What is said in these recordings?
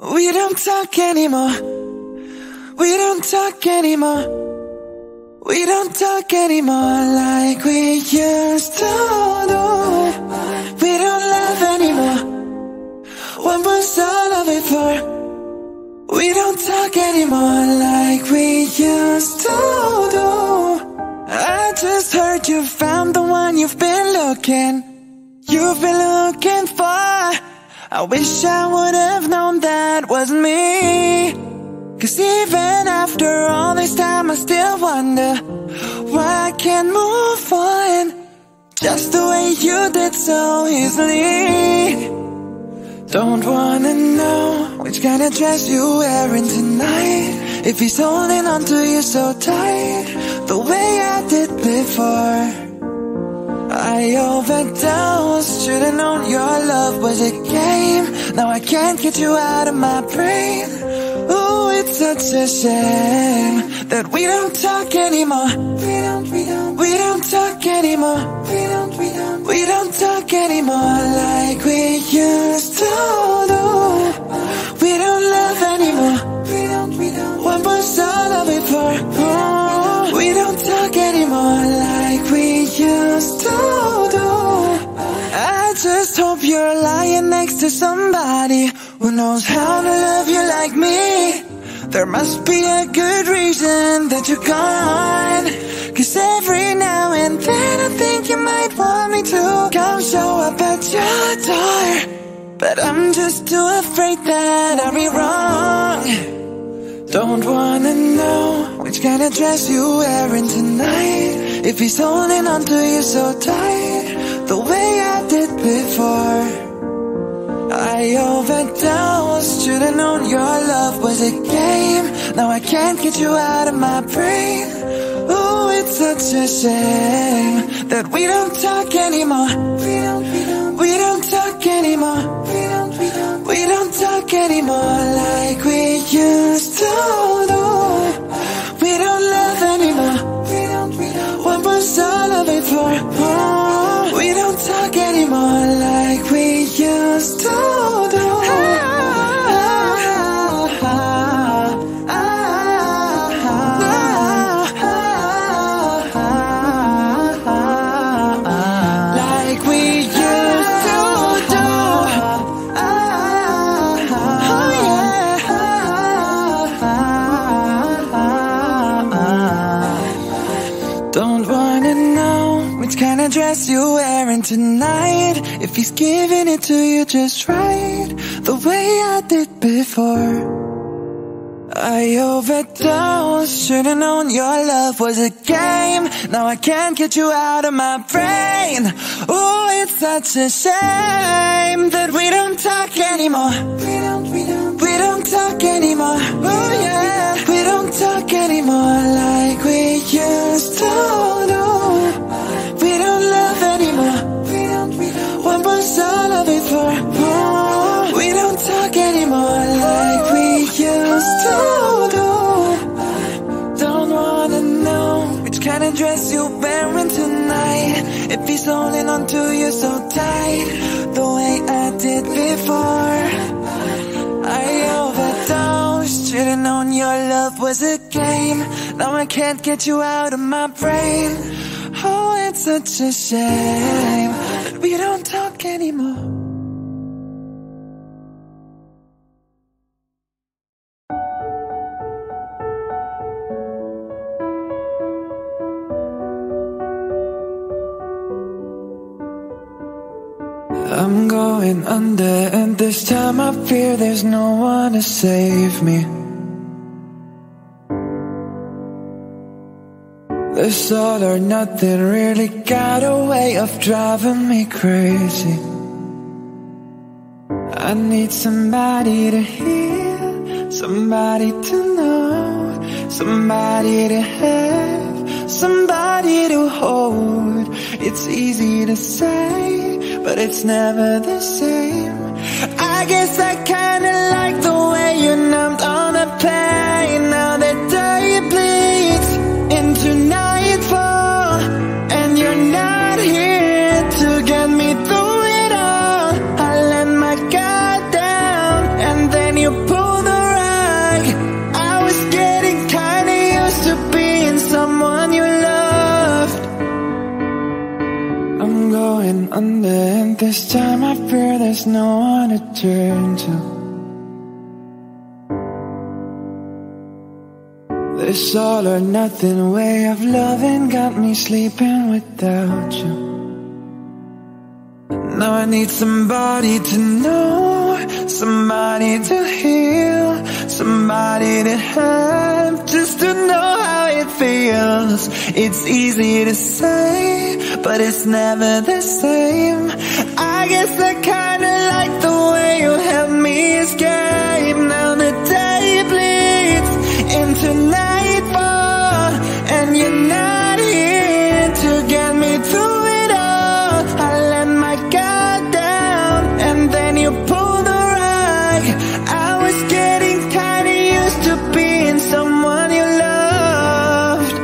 We don't talk anymore. We don't talk anymore. We don't talk anymore like we used to do. We don't love anymore. What was all of it for? We don't talk anymore like we used to do. I just heard you found the one you've been looking for. I wish I would have known that was me, 'cause even after all this time I still wonder why I can't move on just the way you did so easily. Don't wanna know which kind of dress you're wearing tonight, if he's holding on to you so tight the way I did before. I overdosed, should've known your love was a game. Now I can't get you out of my brain. Ooh, it's such a shame that we don't talk anymore. We don't talk anymore. We don't talk anymore like we used to do. We don't love anymore. What was all of it for? Oh, we don't talk anymore like we used to do. I just hope you're lying next to somebody who knows how to love you like me. There must be a good reason that you're gone, 'cause every now and then I think you might want me to come show up at your door, but I'm just too afraid that I'll be wrong. Don't wanna know which kind of dress you're wearing tonight, if he's holding on to you so tight the way I did before. I overdosed, should've known your love was a game. Now I can't get you out of my brain. Ooh, it's such a shame that we don't talk anymore. We don't talk anymore. We don't talk anymore like we used to do. We don't love anymore. What was all of it for? Oh, we don't talk anymore like we used to do. Dress you're wearing tonight, if he's giving it to you just right the way I did before. I overdosed, should've known your love was a game. Now I can't get you out of my brain. Ooh, it's such a shame that we don't talk anymore. We don't talk anymore. Oh yeah, we don't talk anymore like we used to do. What was all of it for? Oh, we don't talk anymore like we used to do. Don't wanna know which kind of dress you're wearing tonight, if he's holding on to you so tight the way I did before. I overdosed, should've known your love was a game. Now I can't get you out of my brain. Oh, it's such a shame that we don't talk anymore. I'm going under, and this time I fear there's no one to save me. This all or nothing really got a way of driving me crazy. I need somebody to hear, somebody to know, somebody to have, somebody to hold. It's easy to say, but it's never the same. I guess I kinda like the way you numbed all the pain. Now the day bleeds into night. You're there's no one to turn to. This all or nothing way of loving got me sleeping without you. Now I need somebody to know, somebody to heal, somebody to have, just to know how it feels. It's easy to say, but it's never the same. I guess I kinda like the way you help me escape. Now the day bleeds into nightfall, and you're not here to get me through it all. I let my guard down, and then you pulled the rug. I was getting kinda used to being someone you loved,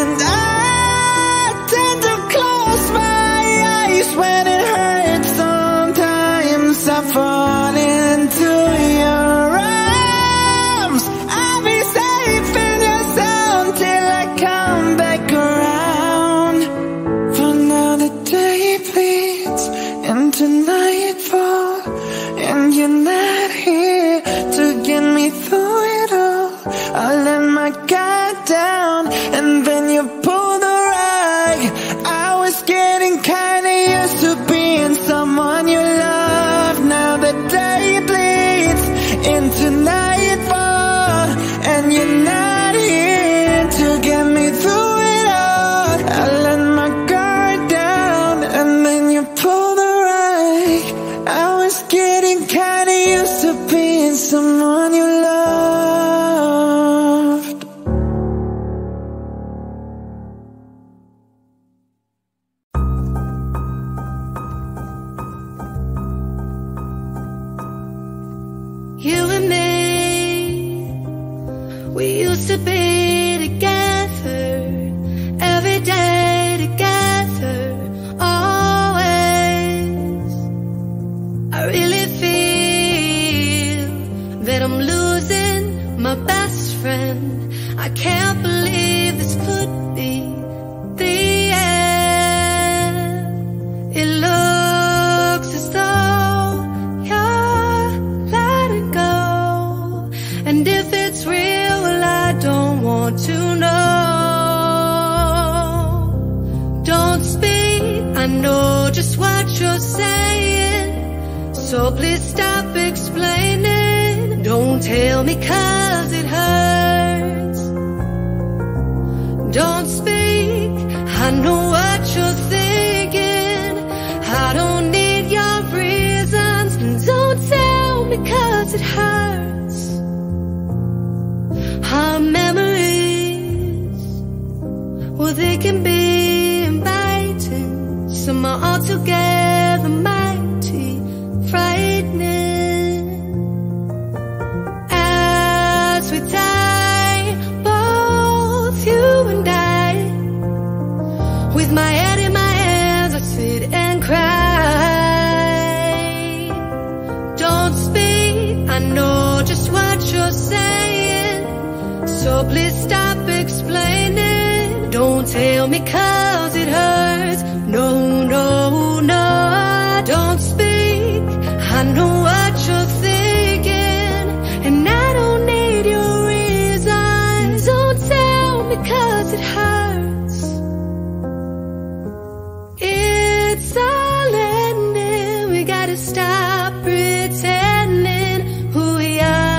and I tend to close my eyes when it hurts. I fall into your arms, I'll be safe in your sound till I come back around. For now the day bleeds into nightfall, and you're not here to get me through it all. I let my guard down, and then you pulled the rug. I was getting kinda used to being someone you love. The day bleeds into nightfall, and you're not here to get me through it all. I let my guard down, and then you pull the rug. I was getting kinda used to being someone you loved. You and me, we used to be together, every day together, always. I really feel that I'm losing my best friend. I can't believe this could be the end. It looks as though, and if it's real, well, I don't want to know. Don't speak, I know just what you're saying, so please stop explaining. Don't tell me 'cause it hurts. Don't speak, I know what you're thinking, I don't need your reasons. And don't tell me 'cause it hurts. Our memories, well, they can be inviting, some are altogether mighty, frightening. As we die, both you and I, with my head in my hands, I sit and cry. Don't speak, I know just what you're saying, so please stop explaining. Don't tell me 'cause it hurts. No, no, no. Don't speak, I know what you're thinking, and I don't need your reasons. Don't tell me 'cause it hurts. It's all ending, we gotta stop pretending who we are.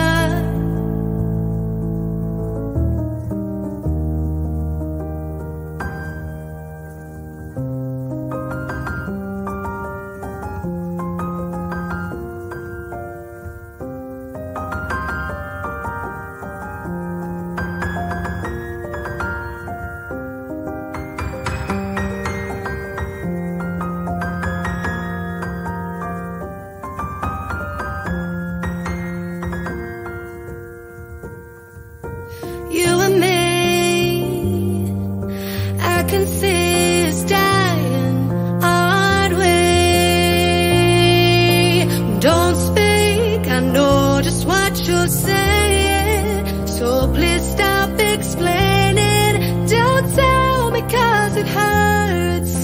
It hurts.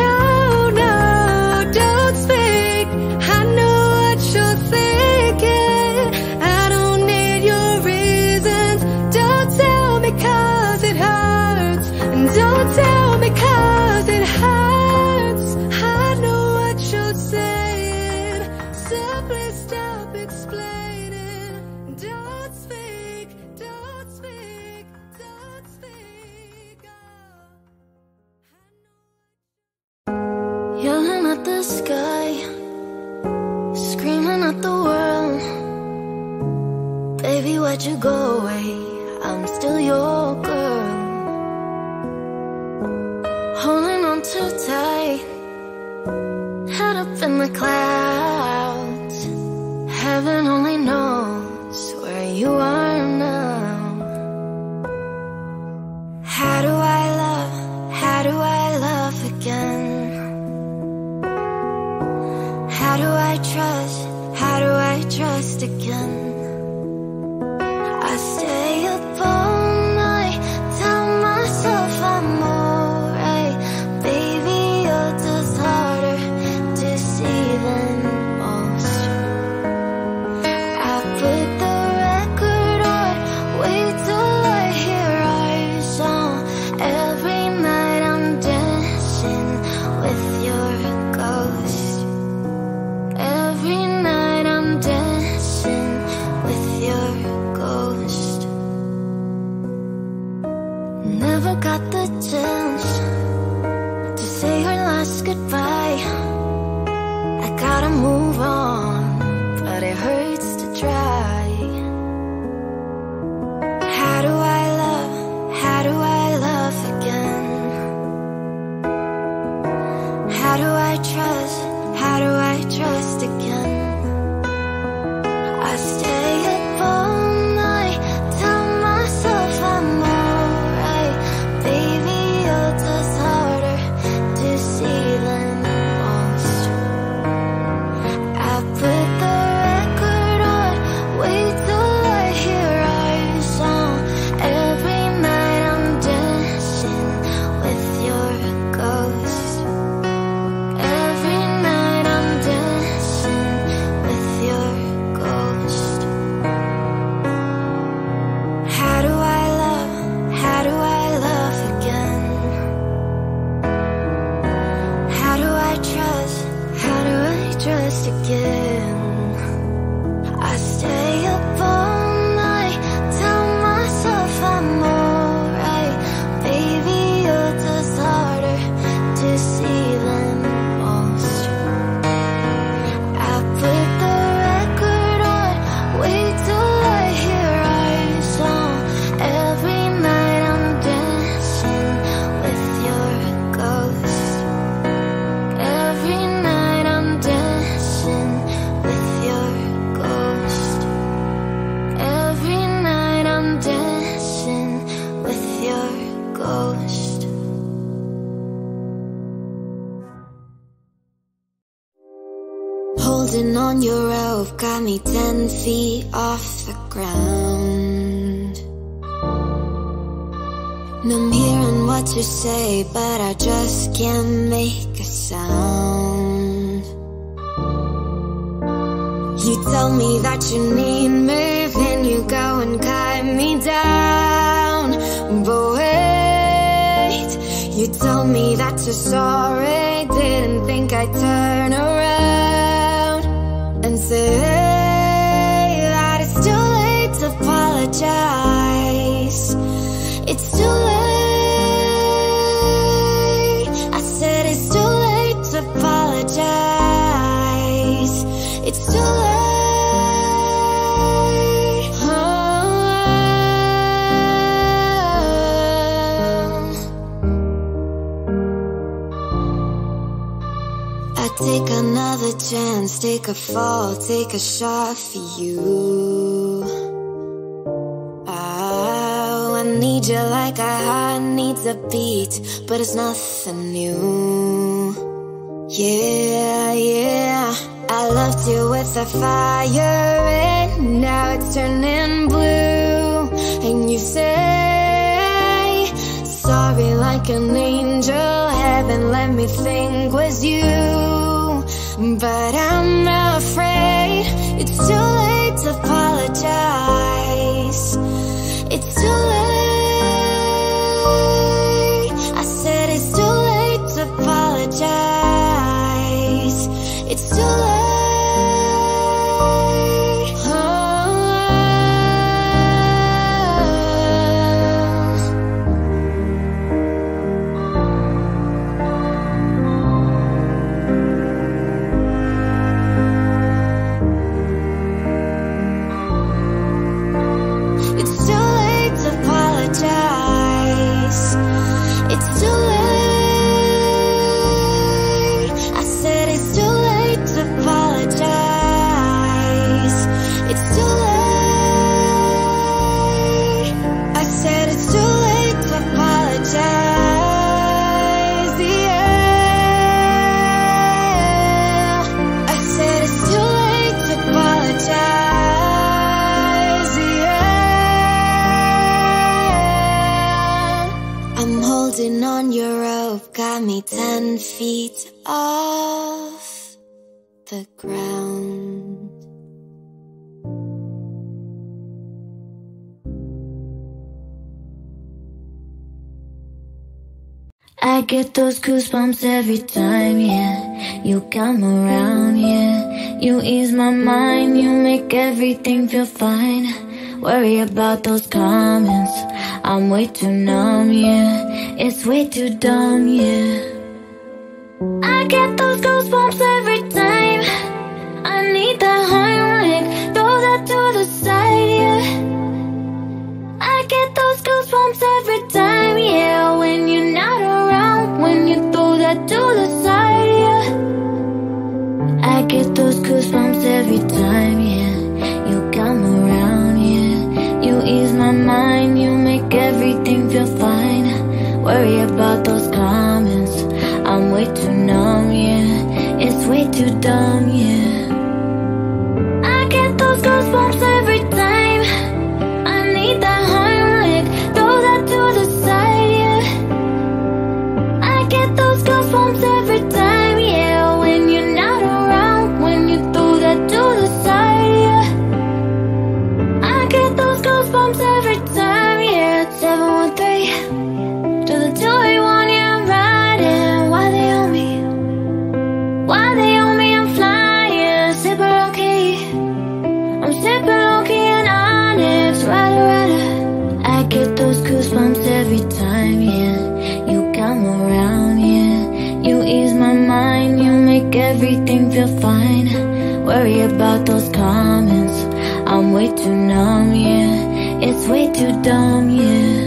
No, no, don't speak. the sky, screaming at the world. Baby, why'd you go away? I'm still your girl. Holding on too tight, head up in the clouds. Heaven only knows where you are now. How do I love again? How do I trust again? I stay up all night, tell myself I'm alright. Baby, you're just harder to see than most. I put the record on, wait till I hear our song. Every night I'm dancing with your ghost. Every night I'm dancing with your ghost. Never got the chance to say our last goodbye. I gotta move on, but it hurts to try. How do I love again? How do I trust again? I stay up all night, tell myself I'm alright. Baby, you're just harder to see than most. I put the record on, wait till I hear our song. Every night I'm dancing with your ghost. Trust again. I stay up all night, tell myself I'm alright. Baby, you're just harder to see than most. I put the record on, wait till I hear our song. Every night I'm dancing with your ghost. Every night on your rope got me 10 feet off the ground. And I'm hearing what you say, but I just can't make a sound. You tell me that you need me, then you go and cut me down. But wait, you tell me that you're sorry, didn't think I'd turn around and say that it's too late to apologize. It's too late. I said it's too late to apologize. It's too late. Take another chance, take a fall, take a shot for you. Oh, I need you like a heart needs a beat, but it's nothing new. Yeah, I loved you with a fire and now it's turning blue. And you say, sorry like an angel, heaven let me think was you. But I'm afraid it's too late to apologize. It's too late. I said it's too late to apologize. It's too late. 7 feet off the ground. I get those goosebumps every time, yeah. You come around, yeah. You ease my mind, you make everything feel fine. Worry about those comments, I'm way too numb, yeah. It's way too dumb, yeah. I get those goosebumps every time. I need that Heimlich, throw that to the side, yeah. I get those goosebumps every time, yeah. When you're not around, when you throw that to the side, yeah. I get those goosebumps every time, yeah. You come around, yeah. You ease my mind, you make everything feel fine. Worry about those comments, I'm way too numb, yeah. It's way too dumb, yeah. I get those goosebumps every time. I need that Heimlich, throw that to the side, yeah. I get those goosebumps every time, yeah. When you're not around, when you throw that to the side, yeah. I get those goosebumps every time, yeah. 713 to the 281. Why they owe me, I'm flying, sipping low-key and honest, rider. I get those goosebumps every time, yeah. You come around, yeah. You ease my mind, you make everything feel fine. Worry about those comments, I'm way too numb, yeah. It's way too dumb, yeah.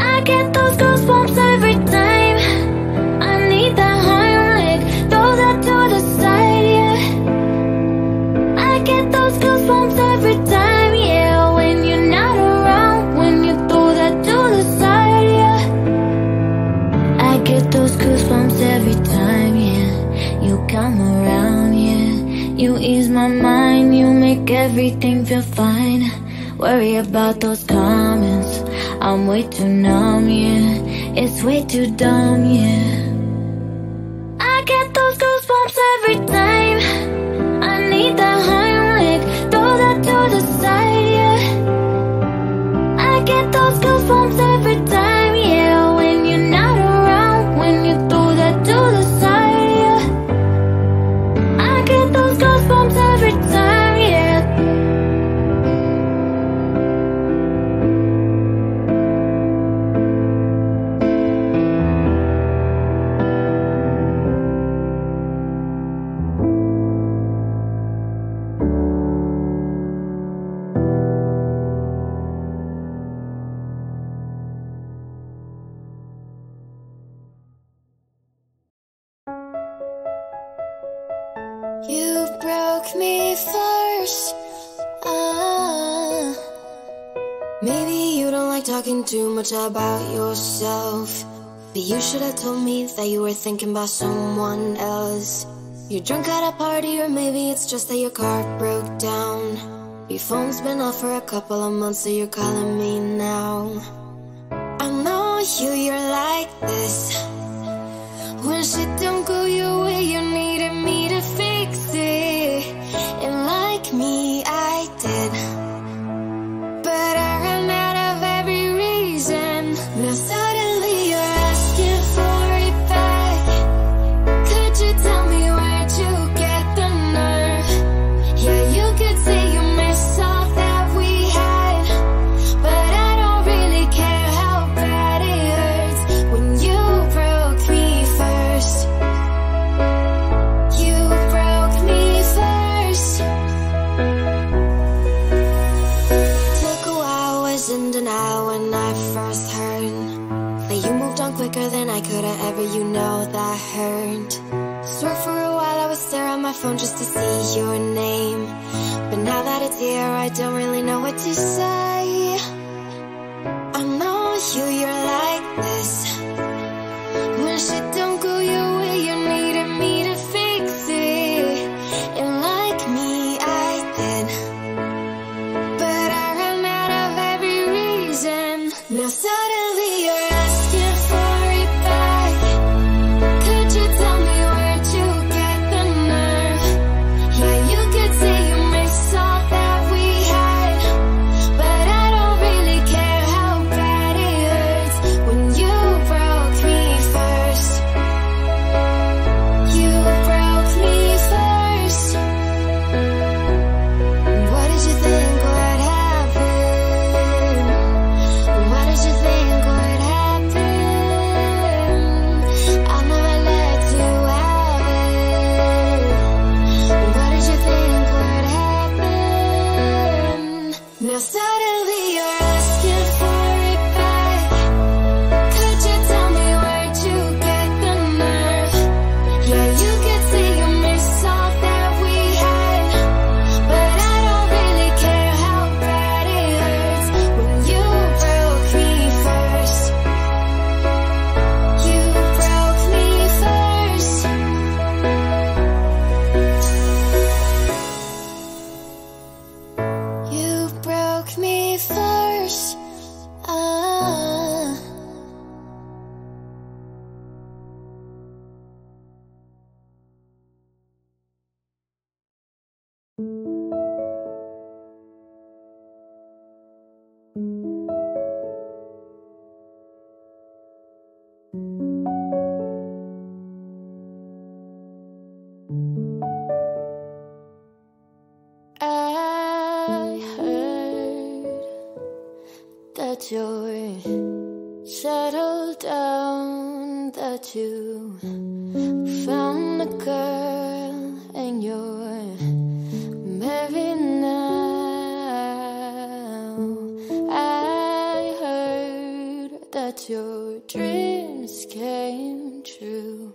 I get those goosebumps every time. Goosebumps every time, yeah. When you're not around, when you throw that to the side, yeah. I get those goosebumps every time, yeah. You come around, yeah. You ease my mind, you make everything feel fine. Worry about those comments, I'm way too numb, yeah. It's way too dumb, yeah. I get those goosebumps every time. I need that high. To the side, yeah. I get those goosebumps every time, yeah. When you're not around, when you throw that to the side, yeah. I get those goosebumps every time, too much about yourself, but you should have told me that you were thinking about someone else. You're drunk at a party, or maybe it's just that your car broke down. Your phone's been off for a couple of months, so you're calling me now. I know you, you're like this. When shit don't go your way, you needed me to fix it. And like me, I did, but I ran out. Now suddenly you're asking for it back. Could you tell me where'd you get the nerve? Yeah, you could say you miss all that we had, but I don't really care how bad it hurts when you broke me first. You broke me first. Took a while, was in denial when I first heard. You moved on quicker than I could have ever, you know that hurt. Swear for a while I would stare at my phone just to see your name, but now that it's here I don't really know what to say. I know you, you're like this. When shit don't go your way, you needed me to fix it. And like me, I did, but I ran out of every reason. Now suddenly you're asking for it back. Now suddenly you're asking for it back. Could you tell me where'd you get the nerve? Yeah, you could see you miss all that we had, but I don't really care how bad it hurts when you broke me first. You broke me first. You broke me first. I heard that you settled down, that you found a girl and you're married now. I heard that your dreams came true.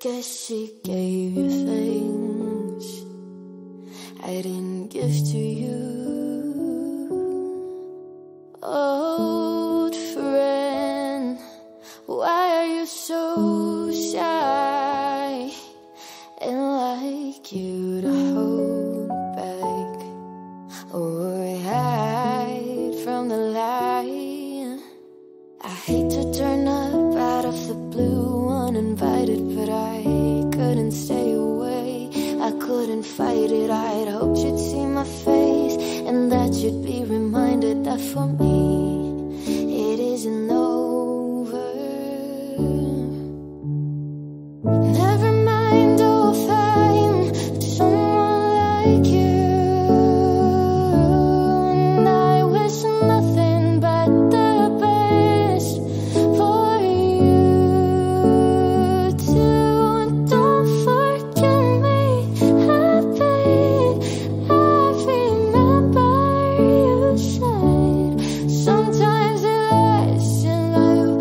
Guess she gave you things I didn't give to you. Old friend, why are you so shy and like you to hold back or hide from the light? I hate to turn up out of the blue uninvited, but I couldn't stay away. I couldn't fight it. I'd hoped you'd see my face and that you'd be reminded that for me it isn't over. Never mind, I'll find someone like you. And I wish nothing but the best for you too. Don't forget me. Sometimes it hurts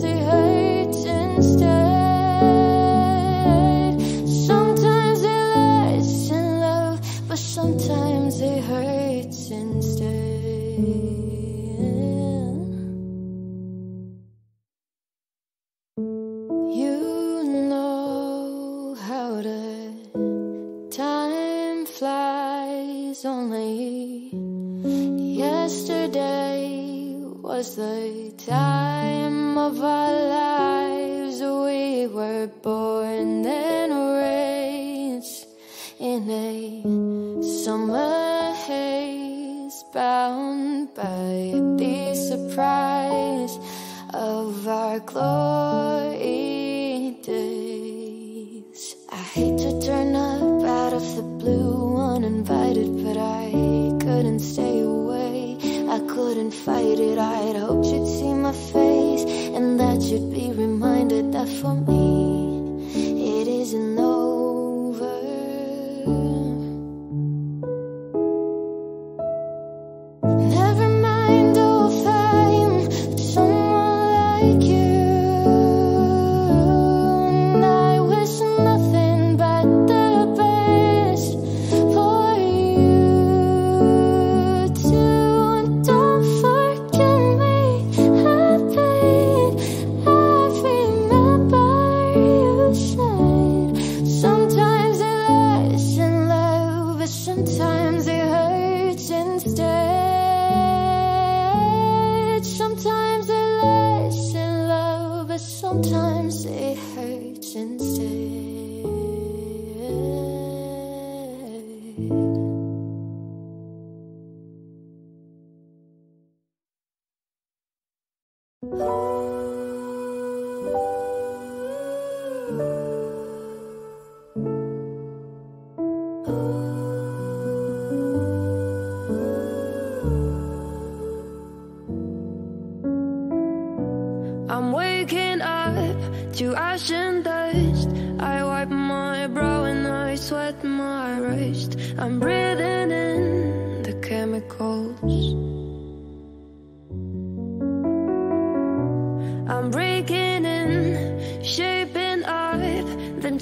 instead. You know how the time flies. Only yesterday was the time of our lives. We were born and raised in a summer haze, bound by the surprise of our glory days. I hate to turn up out of the blue uninvited, but I couldn't stay away. I couldn't fight it. I'd hoped you'd see my face and that you'd be reminded that for me it isn't over. Sometimes it hurts instead. I'm waking up to ash and dust. I wipe my brow and I sweat my rust. I'm breathing in the chemicals.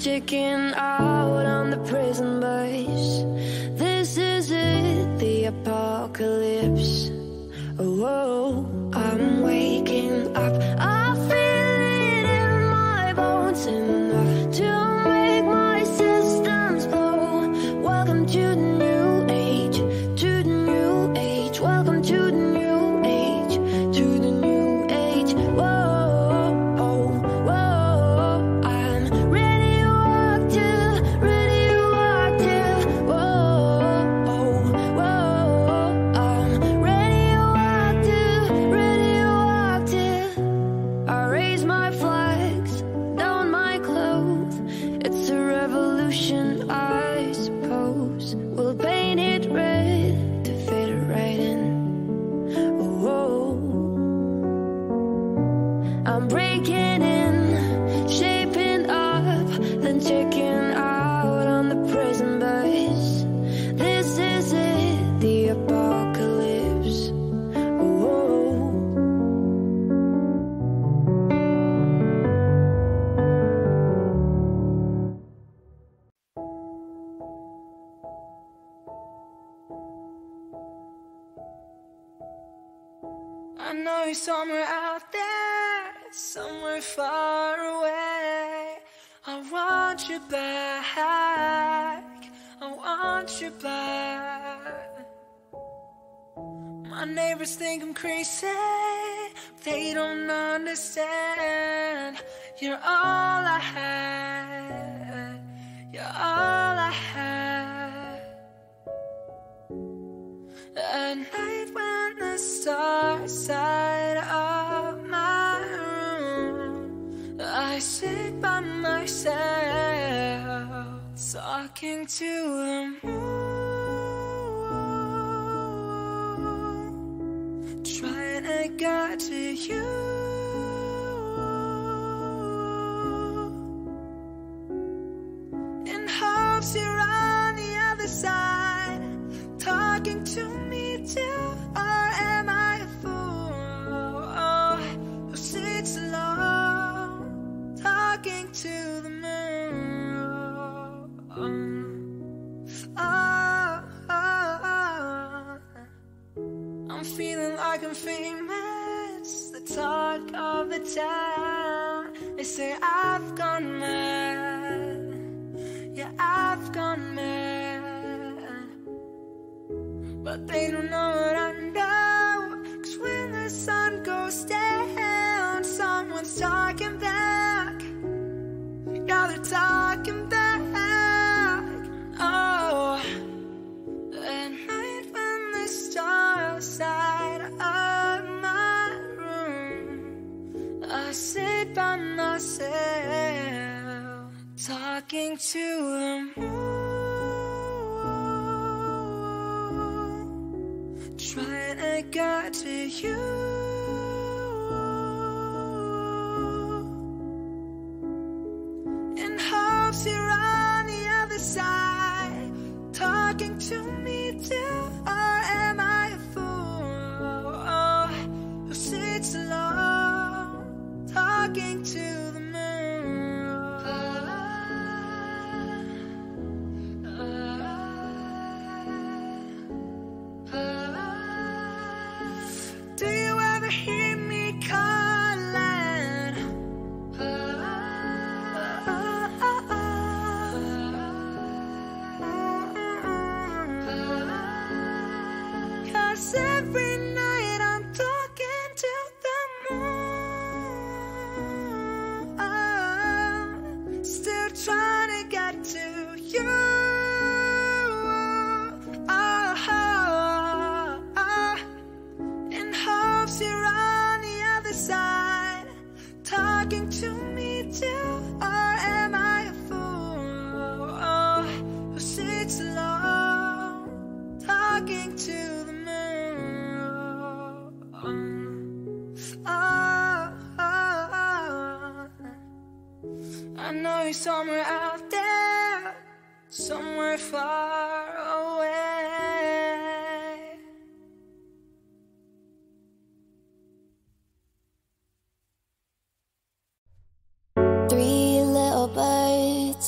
sticking out on the prison bus. This is it, the apocalypse. Oh, I'm waking up. I feel it in my bones, enough to make my systems blow. Welcome to the new age, to the new age. Welcome to the new age, to the new age. Whoa, oh, whoa. I'm radioactive, radioactive. Whoa, oh, whoa. I'm radioactive, radioactive. I raise my flags, down my clothes. It's a revolution, I suppose. We'll paint it red to fit right in. Oh, I'm breaking in, shaping up, then checking out on the prison bus. This is it, the apocalypse. Oh. I know you're somewhere out there, somewhere far away. I want you back, I want you back. My neighbors think I'm crazy, they don't understand. You're all I had, you're all I had. At night when the stars light up my room, I sit by myself, talking to the moon, trying to get to you, in hopes you're on the other side, talking to me too. Or am I a fool who sits alone, talking to the moon? Oh. I'm feeling like I'm famous, the talk of the town. They say I've gone mad, yeah, I've gone mad. But they don't know what I know, 'cause when the sun goes down, someone's talking back. Yeah, they're talking back. Oh, at night when the stars light up my room, I sit by myself, talking to the moon, trying to get to you, in hopes you're on the other side, talking to me too. Or am I a fool who sits alone, talking to the moon? Do you ever hear me calling? Cause every night I'm talking to the moon, still trying to get to you. In hopes you're on the other side, talking to me too. Or am I a fool who sits alone, talking to the moon? Oh. I know you're somewhere out there, somewhere far away. Three little birds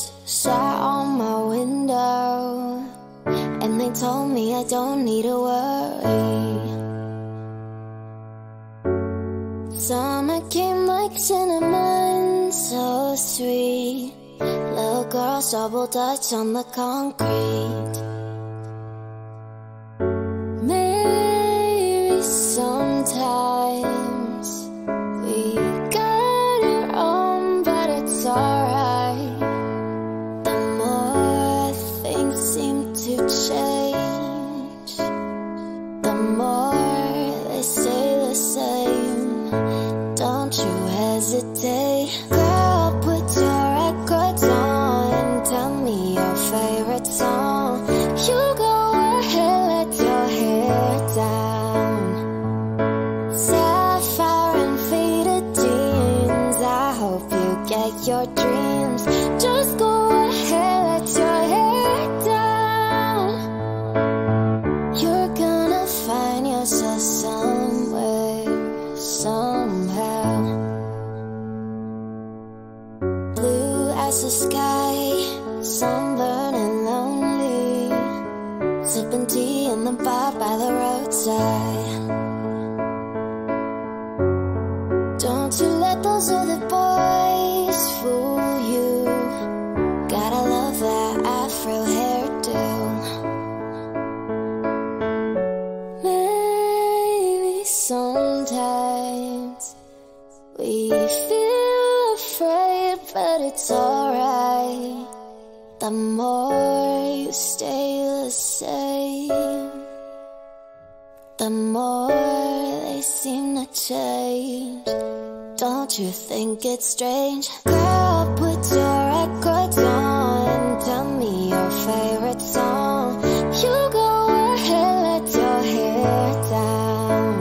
told me I don't need to worry. Summer came like cinnamon, so sweet. Little girl's double touch on the concrete. Maybe sometimes we got it wrong, but it's alright. The more things seem to change, the more they stay the same. Don't you hesitate, girl, put your records on and tell me your favorite song. You go ahead, let your hair down, sapphire and faded jeans. I hope you get your dreams. Just go ahead, let your hair down. You're gonna find yourself somewhere, somehow. As the sky, sunburned and lonely, sipping tea in the bar by the roadside. Don't you let those other boys fool you. Gotta love that afro hairdo. Maybe sometimes we feel afraid, but it's alright. The more you stay the same, the more they seem to change. Don't you think it's strange? Girl, put your records on and tell me your favorite song. You go ahead, let your hair down,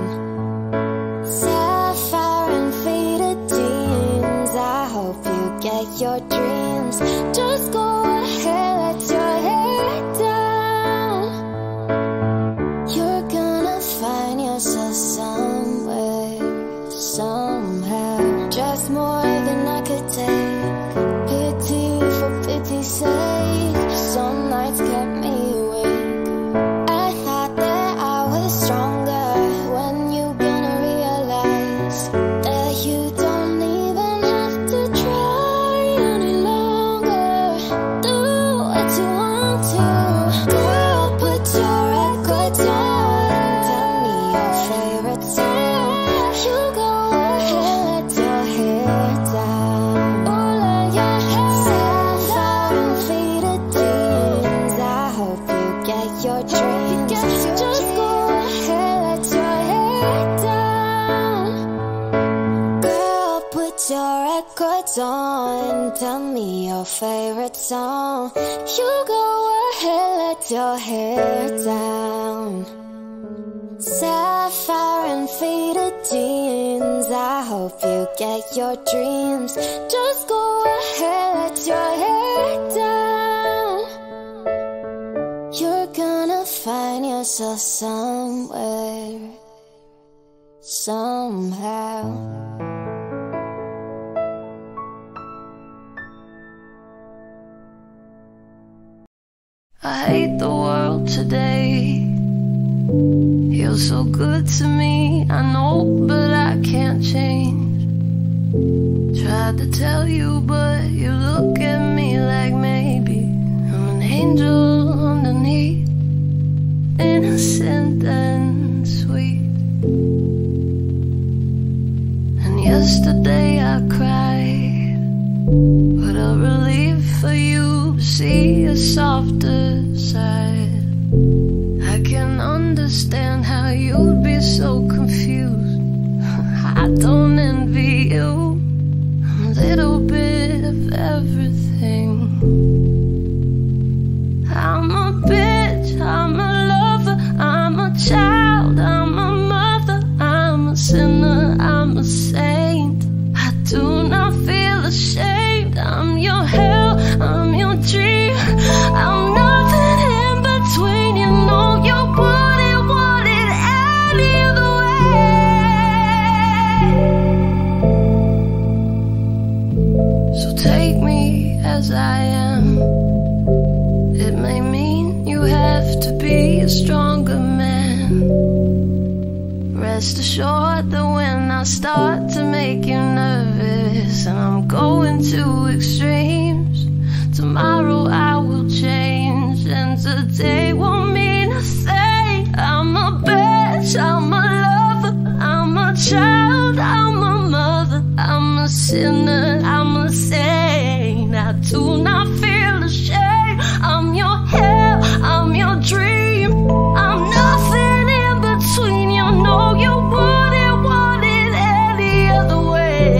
sapphire and faded jeans. I hope you get your dreams. Just go ahead, let your hair down. You're gonna find yourself somewhere, somehow. Just more than I could take, pity for pity's sake. Some nights kept me awake. I thought that I was stronger. When you gonna realize that you don't even have to try your dreams. Just go ahead, let your hair down. Girl, put your records on and tell me your favorite song. You go ahead, let your hair down, sapphire and faded jeans. I hope you get your dreams. Just go ahead, let your hair down. You're gonna find yourself somewhere, somehow. I hate the world today. Feels so good to me, I know, but I can't change. Tried to tell you, but you look at me like maybe I'm an angel underneath, innocent and sweet. And yesterday I cried, but I'll relieve for you, see a softer side. I can understand how you'd be so confused. I don't envy you, a little bit of everything. I'm a bitch, I'm a lover, I'm a child, I'm a mother, I'm a sinner, I'm a saint. I do not feel ashamed. I'm your hell, I'm your dream, I'm nothing in between. You know you want it any way. stronger man. Rest assured that when I start to make you nervous and I'm going to extremes, tomorrow I will change, and today won't mean a thing. I'm a bitch, I'm a lover, I'm a child, I'm a mother, I'm a sinner, I'm a saint. I do not feel ashamed. I'm your hell, I'm your dream, I'm nothing in between. You know you wouldn't want it any other way.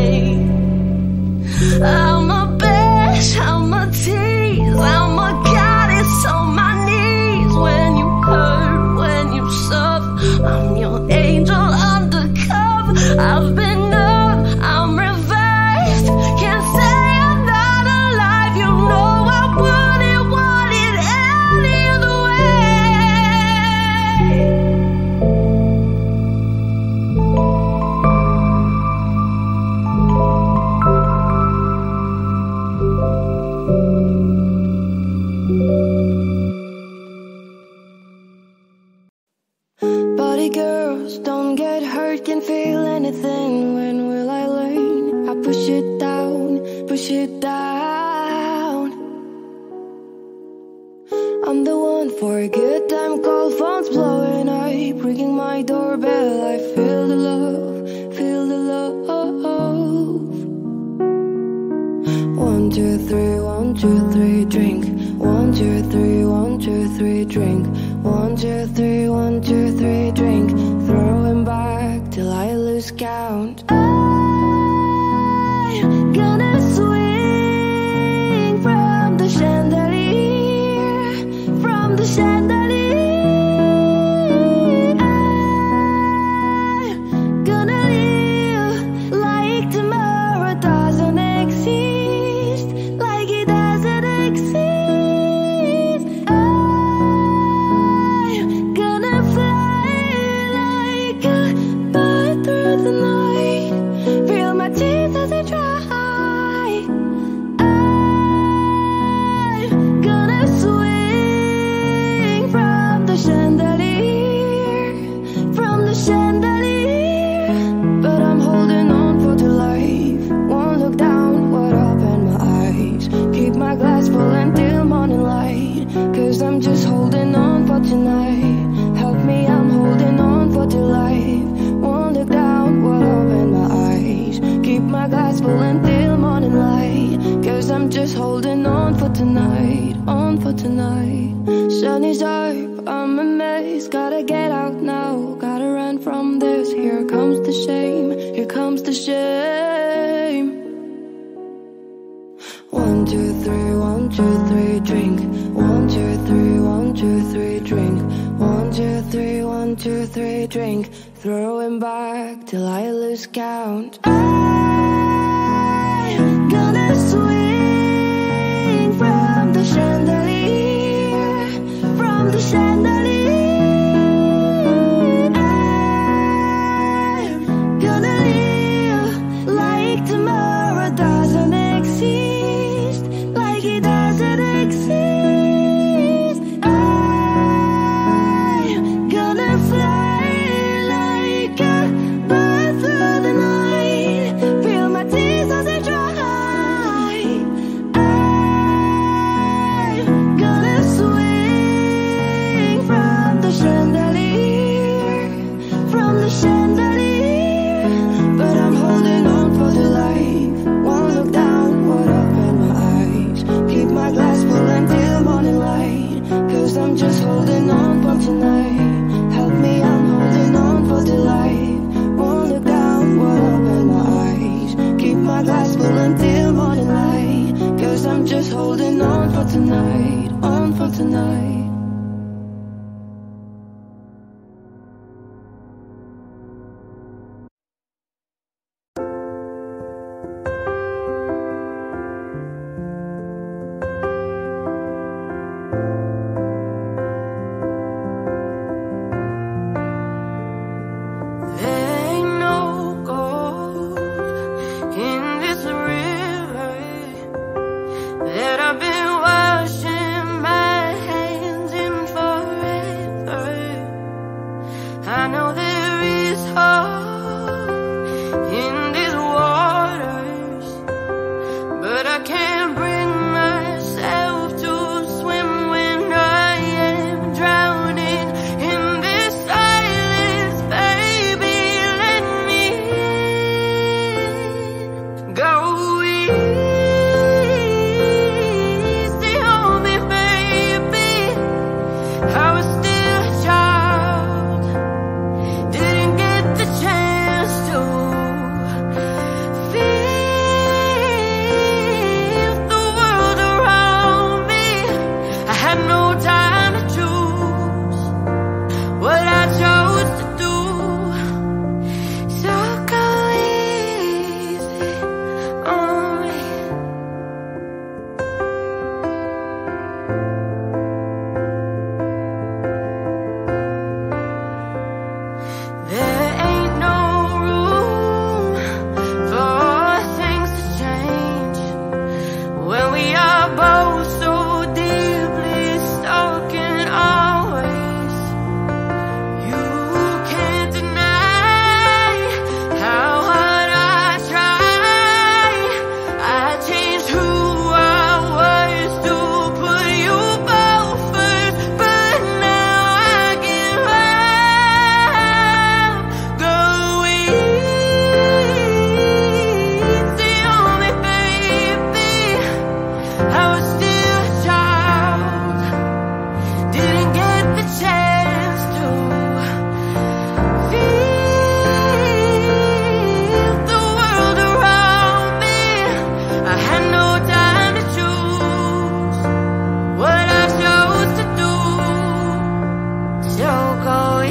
I'm a bitch, I'm a tease, I'm a goddess on my knees. When you hurt, when you suffer, I'm your angel undercover. I've been up, I'm revived, can't say I'm not alive. You know I wouldn't want it any other way. Body girls, don't get hurt, can feel anything. When will I learn? I push it down, push it down. I'm the one for a good time, call phones blowing up, ringing my doorbell. I feel the love, feel the love. 1, 2, 3, 1, 2, 3, drink. 1, 2, 3, 1, 2, 3, drink. 1, 2, 3, 1, 2, 3, drink. Throwing back till I lose count. I'm gonna swing from the chandelier, from the chandelier. Wanna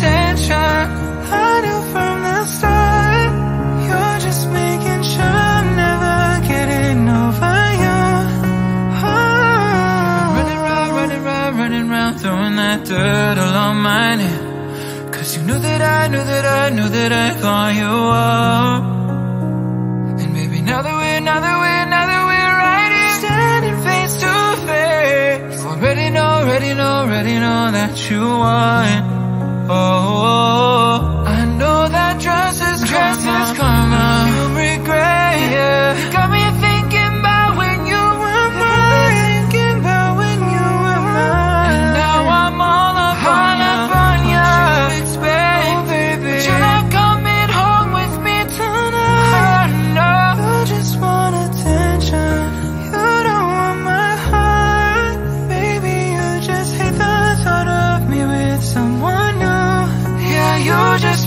take knew that I caught you up. And maybe now that we're riding, standing face to face, you already know that you want. Oh, I know that dress is karma. You'll regret, yeah. Got me thinking about when you were mine. And now I'm all up on ya. What you expect, oh baby? You're not coming home with me tonight. I know. You just want attention. You don't want my heart. Maybe you just hate the thought of me with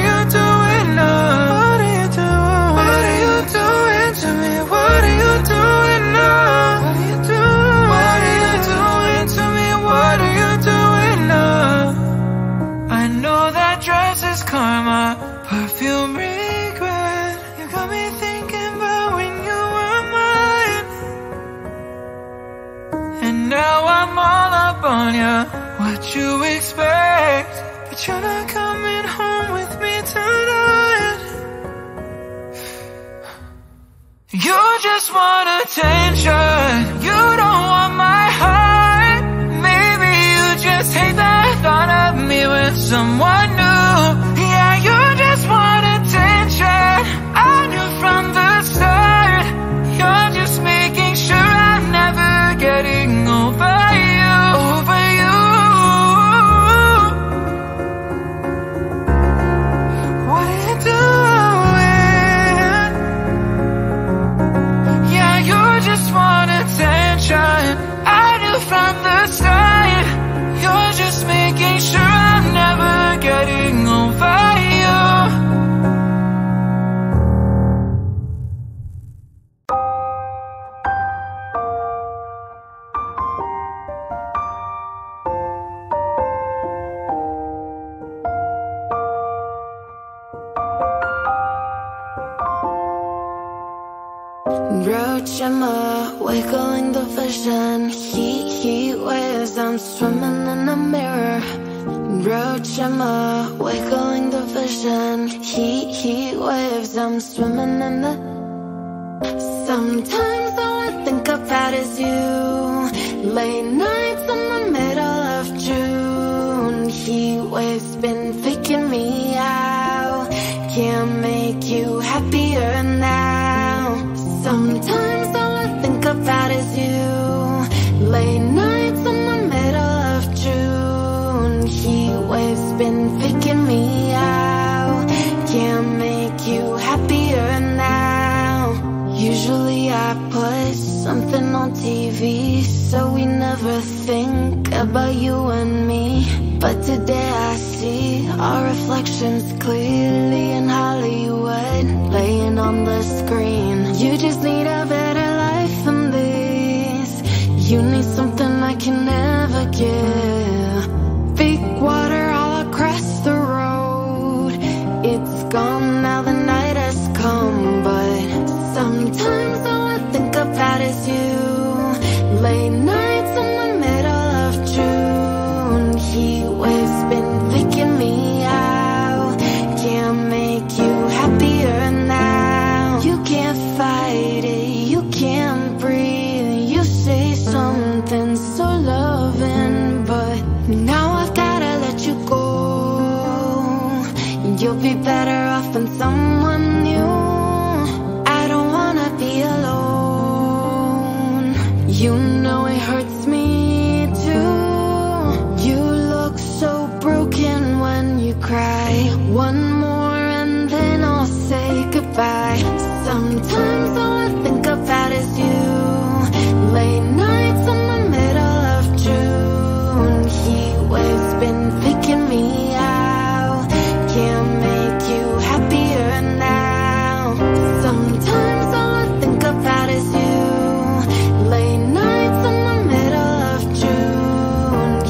someone new. Yeah, you just want attention. I knew from the start. What you expect, but you're not coming home with me tonight. You just want attention, you don't want my heart. Maybe you just hate the thought of me with someone new. Yeah, you just want attention, I knew from the start. You're just making sure I'm never getting over wiggling the vision. He waves. I'm swimming in a mirror. Roachama, wiggling the vision. He waves. I'm swimming in the. Sometimes all I think about is you. Late nights in the middle of June. He waves been faking me out. Can't make you happier now. Sometimes all I think about is you. Late nights in the middle of June. He waves been faking me out. Can't make you happier now. Usually I put something on TV, so we never think about you and me. But today I see our reflections clearly in Hollywood, laying on the screen. You just need a better life than this. You need something I can never give. Big water all across the road. It's gone now, the night has come. But sometimes all I think about is you. Late nights in the middle of June. He waves been faking me out. Can't make you happier now. You can't fight it, you can't breathe. You say something so loving, but now I've gotta let you go. You'll be better off in someone new. I don't wanna be alone. You know it hurts me too. You look so broken when you cry. One more and then I'll say goodbye. Sometimes all I think about is you. Late nights in the middle of June. He waves been picking me out. Can't make you happier now. Sometimes all I think about is you. Late nights in the middle of June.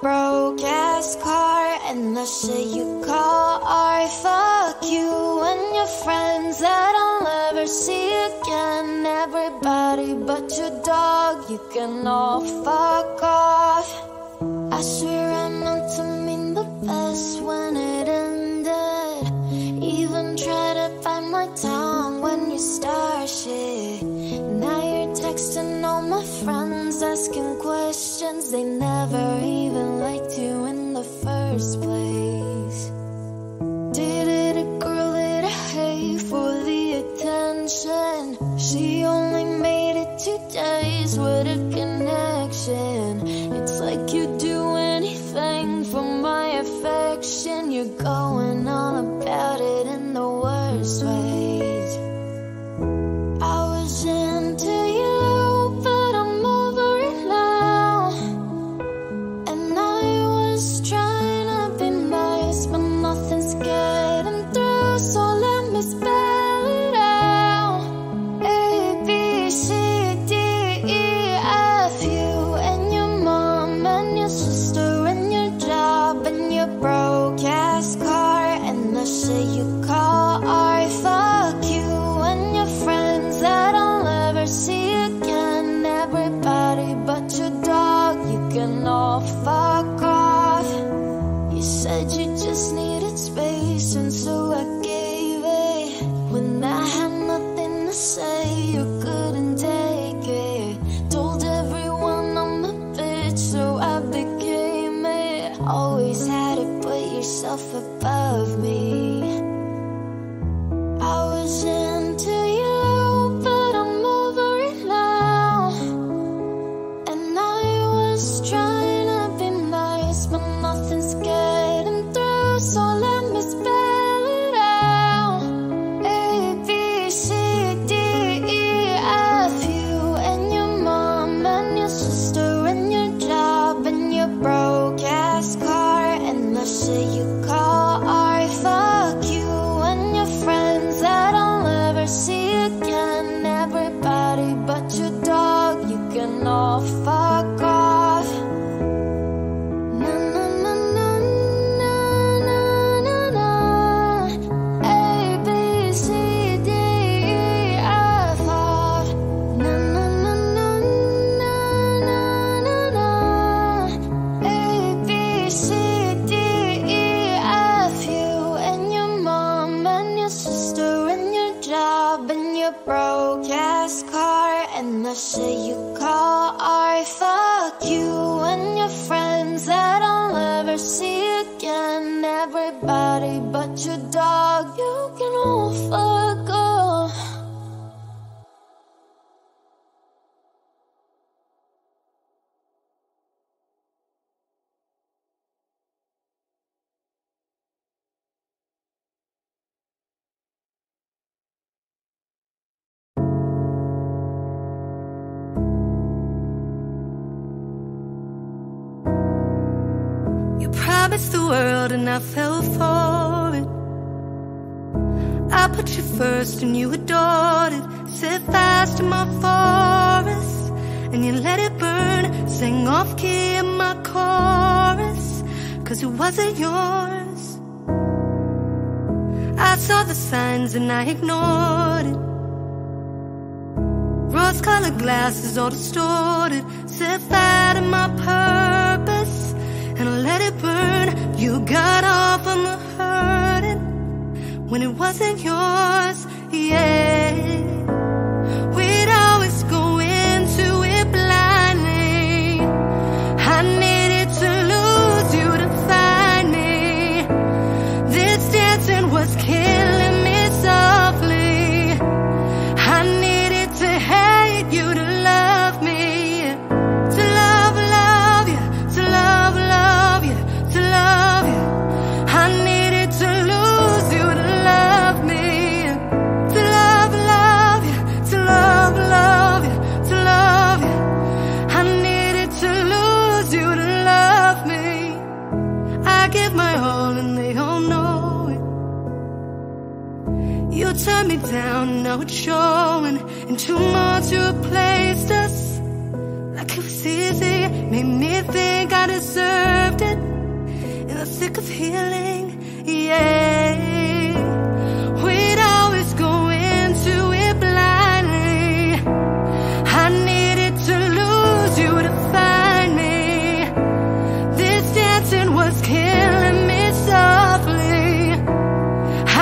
broke-ass car, and the shit you call art. Fuck you and your friends that I'll never see again. Everybody but your dog, you can all fuck off. I swear I meant to mean the best when it ended. Even try to find my tongue when you start shit. Texting all my friends, asking questions. They never even liked you in the first place. Dated a girl that I hate for the attention. She only made it 2 days with a connection. It's like you'd do anything for my affection. You're going on about it in the worst ways. I was into you, but I'm over it now. And I was trying to be nice, but nothing's getting through, so let me spell it out. A, B, C, D, E, F. You and your mom and your sister and your job and your broke-ass car and the shit you call art. Fuck you and your friends that I'll never see again. Everybody but your dog, you can all fuck off. You said you just needed space, and so I gave it. When I had nothing to say, you couldn't take it. Told everyone I'm a bitch, so I became it. Always had to put yourself above me. I was into you, but I'm over it now. And I was trying to be nice, but nothing's getting through, so let me spell it out. A, B, C, D, E, F. You and your mom and your sister and your job and your broke-ass car and the shit you call art. Fuck you and your friends that I'll never see again. Everybody but your dog, you can all fuck off. Na na na na na na na na. A, B, C, D, E, F. Off. Na na na na na na na na. A, B, C, D, E, F. You and your mom and your sister and your job and your broke-ass car and the shit you call art. Fuck you and your friends that I'll never see again. Everybody but your dog, you can all fuck off. It's the world and I fell for it. I put you first and you adored it. Set fires to my forest and you let it burn. Sang off key in my chorus, cause it wasn't yours. I saw the signs and I ignored it. Rose-colored glasses all distorted. Set fire to my purpose and I let it burn. You got off on the hurting when it wasn't yours, yeah. We'd always go into it blindly. I needed to lose you to find me. This dancing was killing me softly. I needed to hate you to love me. To love, love you, to love, love. Turn me down, now it's showing. In 2 months you replaced us like it was easy. Made me didn't think I deserved it. In the thick of healing, yeah, we'd always go into it blindly. I needed to lose you to find me. This dancing was killing me softly.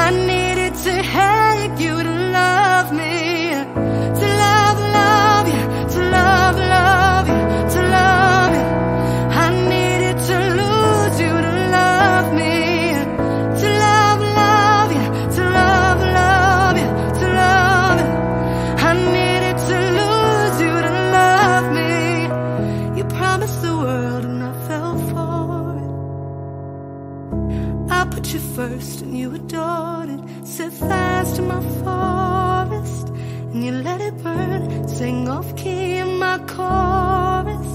I needed to hate you to love me, to love, love you, to love, love you, to love you. I needed to lose you to love me, to love, love you, to love, love you, to love you. I needed to lose you to love me. You promised the world and I fell for it. I put you first and you adored it. Set fires to my forest and you let it burn. Sing off key in my chorus.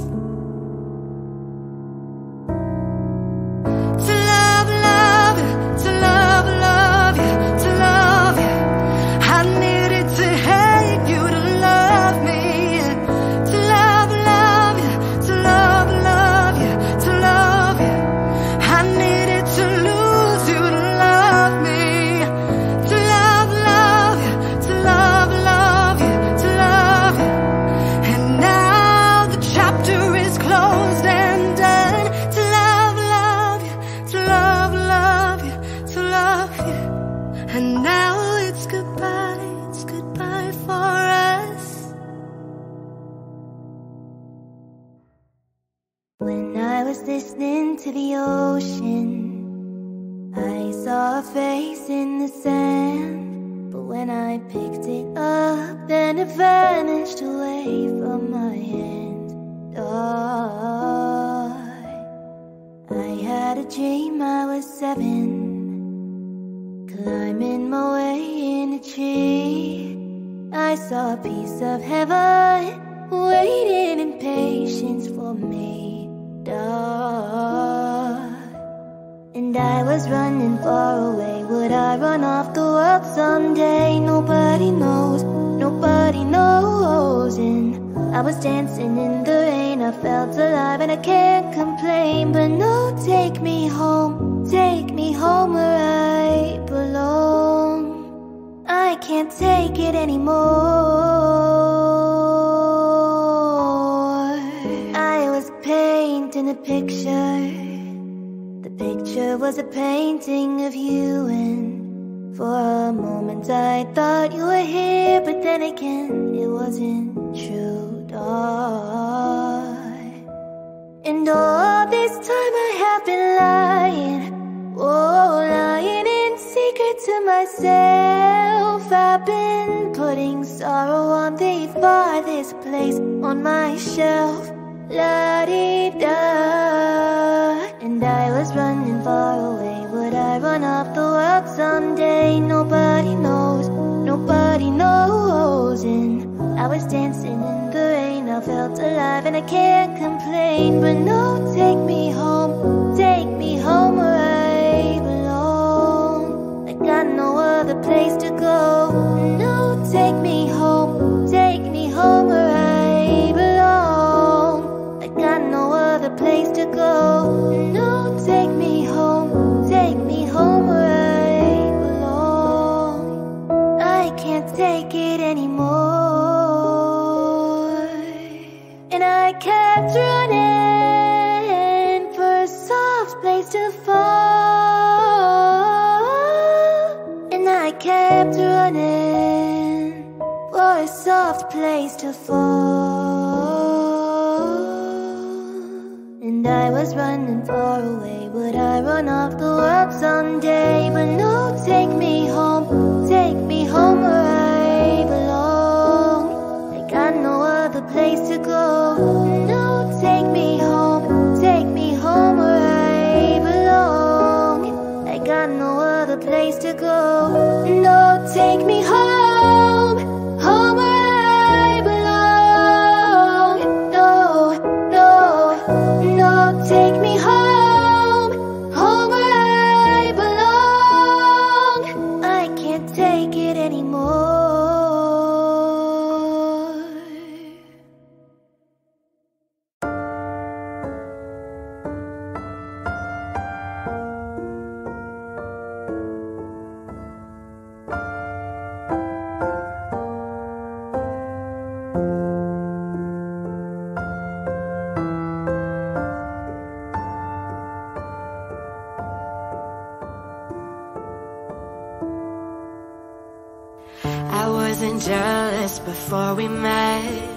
been jealous before we met.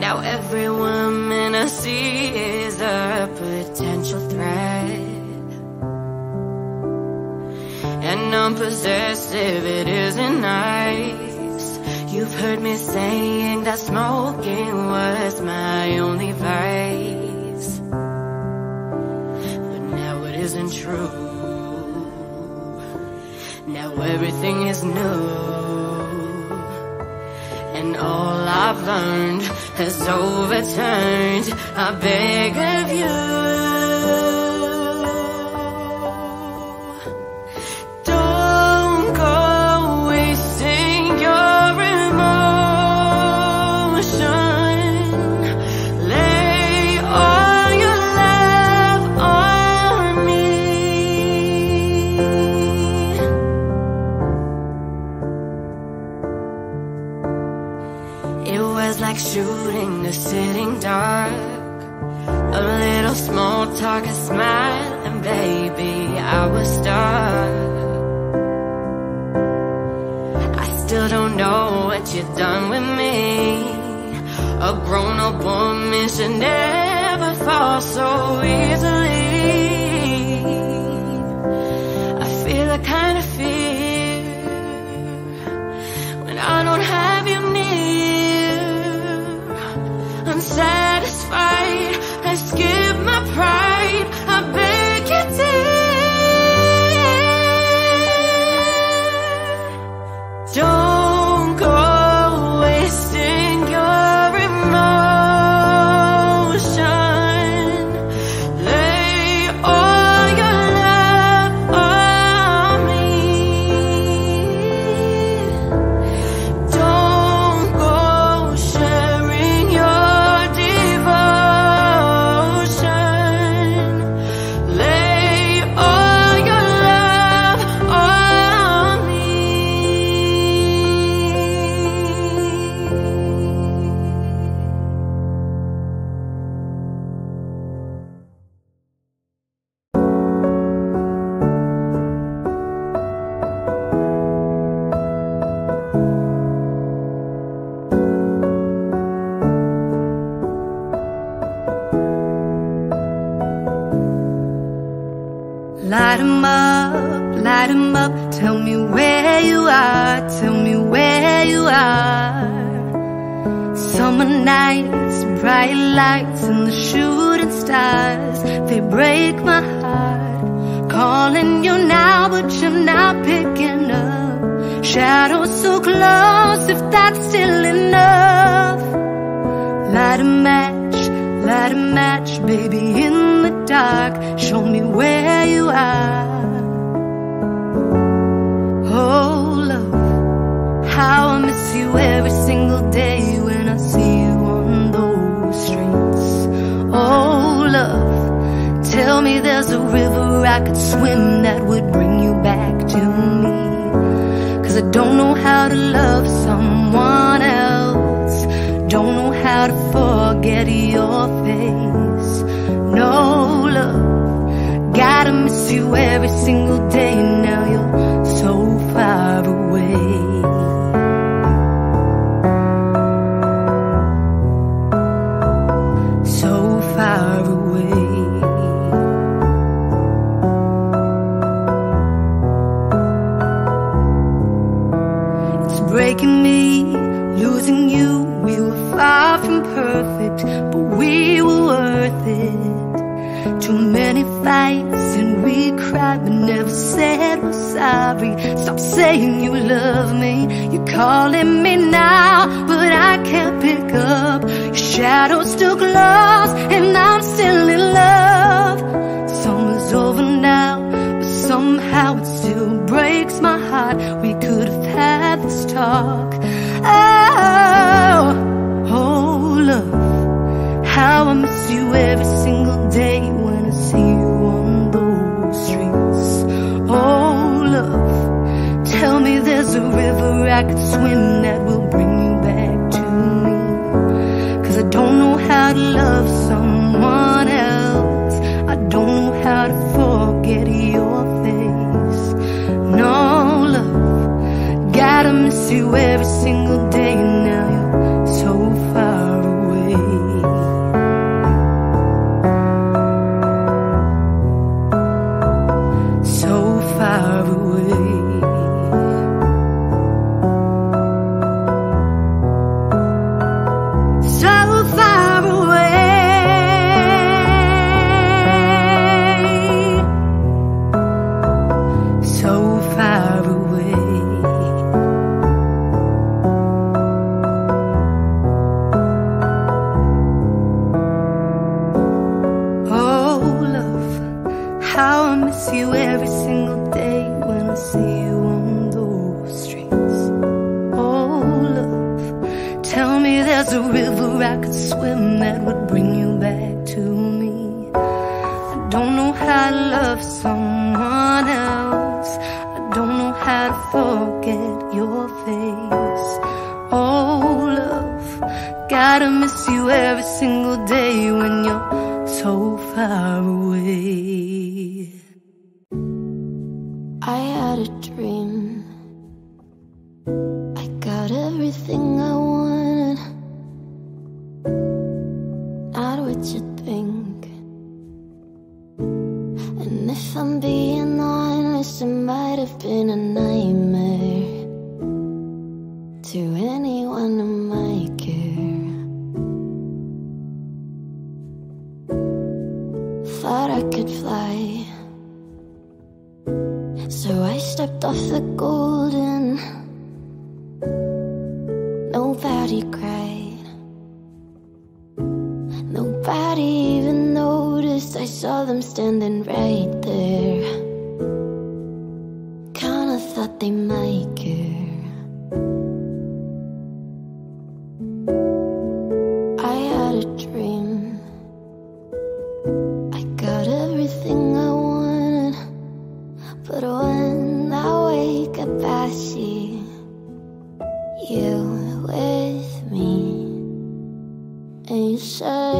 Now every woman I see is a potential threat. And I'm possessive, it isn't nice. You've heard me saying that smoking was my only vice, but now it isn't true. Now everything is new, and all I've learned has overturned. I beg of you, don't go wasting your emotion. Lay all your love on me. It was like shooting the sitting dark. A little small talk, a smile, and baby, I was stuck. I still don't know what you've done with me. A grown-up woman should never fall so easily. I feel a kind of fear when I don't have you near. Satisfied, I skip my pride. I beg you, dear, don't go wasting your emotion. Lay all your love on me. Don't go sharing your light 'em up, light 'em up. Tell me where you are, tell me where you are. Summer nights, bright lights, and the shooting stars, they break my heart. Calling you now, but you're not picking up. Shadows so close, if that's still enough. Light a match, baby, in the dark. Show me where you are. Oh, love, how I miss you every single day when I see you on those streets. Oh, love, tell me there's a river I could swim that would bring you back to me. 'Cause I don't know how to love someone else. Don't know how to forget your face. No, love, gotta miss you every single day. Now you're so far away. So far away. It's breaking me, losing you. We were far from perfect, but we were worth it. Too many fights and we cried, but never said we're sorry. Stop saying you love me. You're calling me now, but I can't pick up. Your shadow's still close and I'm still in love. Summer's over now, but somehow it still breaks my heart. We could have had this talk. Oh, oh, love, how I miss you every single day when I see you on those streets. Oh, love, tell me there's a river I could swim that will bring you back to me. 'Cause I don't know how to love someone else. I don't know how to forget your face. No, love, gotta miss you you every single day, and now you're so far away. So far away. So far away. How I miss you every single day when I see you on those streets. Oh, love, tell me there's a river I could swim that would bring you back to me. I don't know how to love someone else. I don't know how to forget your face. Oh, love, gotta miss you every single day when you're so far away. I had a dream. I got everything I wanted. Not what you think. And if I'm being honest, it might have been a nightmare to anyone who might care. Thought I could fly, so I stepped off the golden. Nobody cried, nobody even noticed. I saw them standing right there, kinda thought they might care. I had a dream. Everything I wanted, but when I wake up, I see you with me, and you say,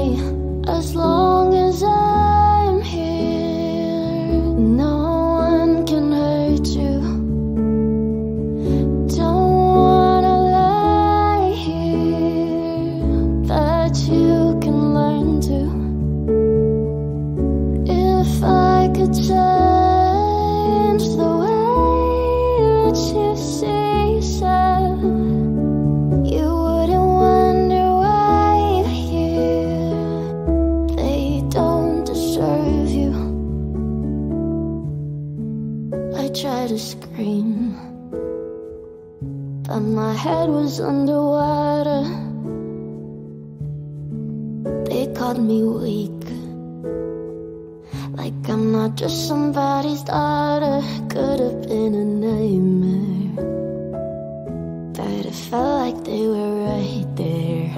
as long as I'm here, no one can hurt you. Don't wanna lie here, but you can learn to. If I could change the way that you see yourself, you wouldn't wonder why you're here. They don't deserve you. I tried to scream, but my head was underwater. They called me weak, like I'm not just somebody's daughter. Could have been a nightmare, but it felt like they were right there.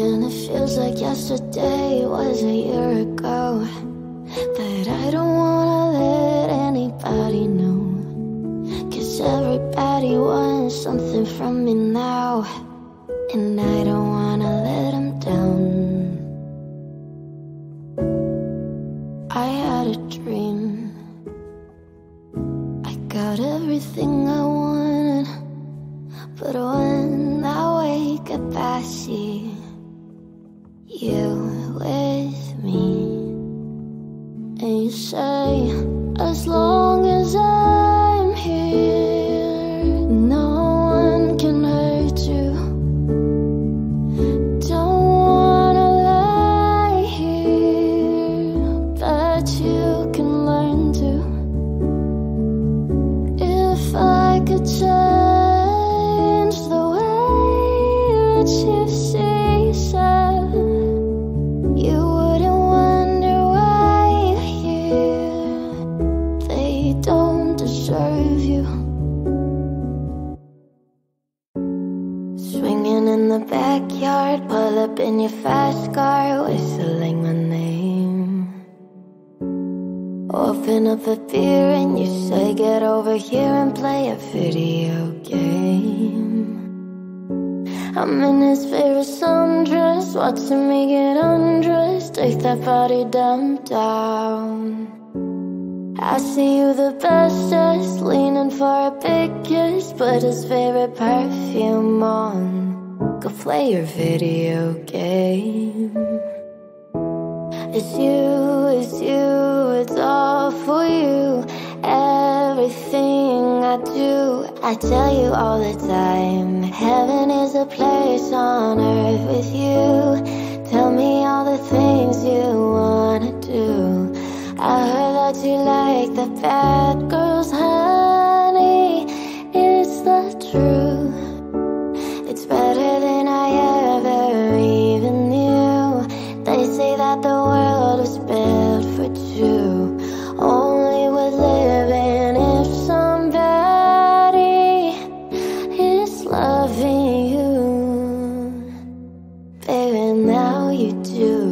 And it feels like yesterday was a year ago, but I don't wanna let anybody know, 'cause everybody wants something from me now, and I don't wanna let them down. I had a dream. I got everything I wanted, but when I wake up, I see you with me, and you say, as long as I'm here, no one can hurt you. Change the way that you see yourself, you wouldn't wonder why you're here. They don't deserve you. Swinging in the backyard, pull up in your fast car, whistling my name. Open up a beer and you say, get over here and play a video game. I'm in his favorite sundress, watching me get undressed, take that body downtown. I see you the bestest, leaning for a big kiss, put his favorite perfume on, go play your video game. It's you, it's you, it's all for you. Everything I do, I tell you all the time, heaven is a place on earth with you. Tell me all the things you wanna do. I heard that you like the bad girls, honey. Is that true? It's better than I ever even knew. They say that the world was built for two. Only worth living if somebody is loving you. Baby, now you do.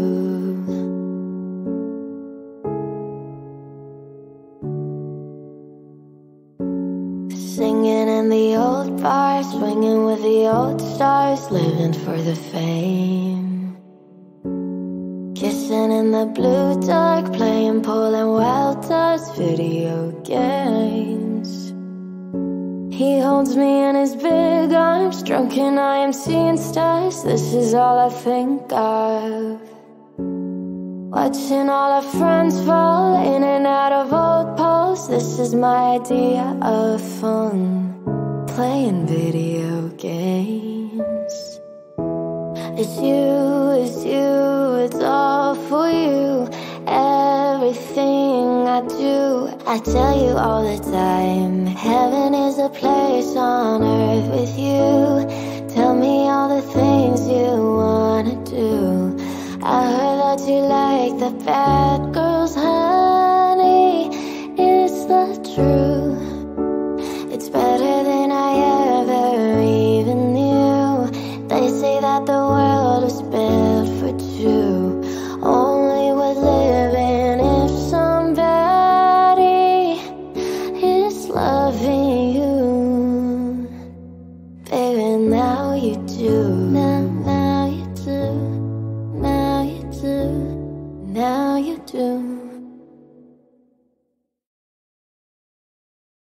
Singing in the old bars, swinging with the old stars, living for the fame. Kissing in the blue dark, playing pool and wild cards, video games. He holds me in his big arms, drunk and I am seeing stars. This is all I think of. Watching all our friends fall in and out of old posts. This is my idea of fun, playing video games. It's you, it's you, it's all for you. Everything I do, I tell you all the time, heaven is a place on earth with you. Tell me all the things you wanna do. I heard that you like the bad girls, honey. Is that true? It's better than I ever even knew. They say that the world was built for two. Only worth living if somebody is loving you. Baby, now you do.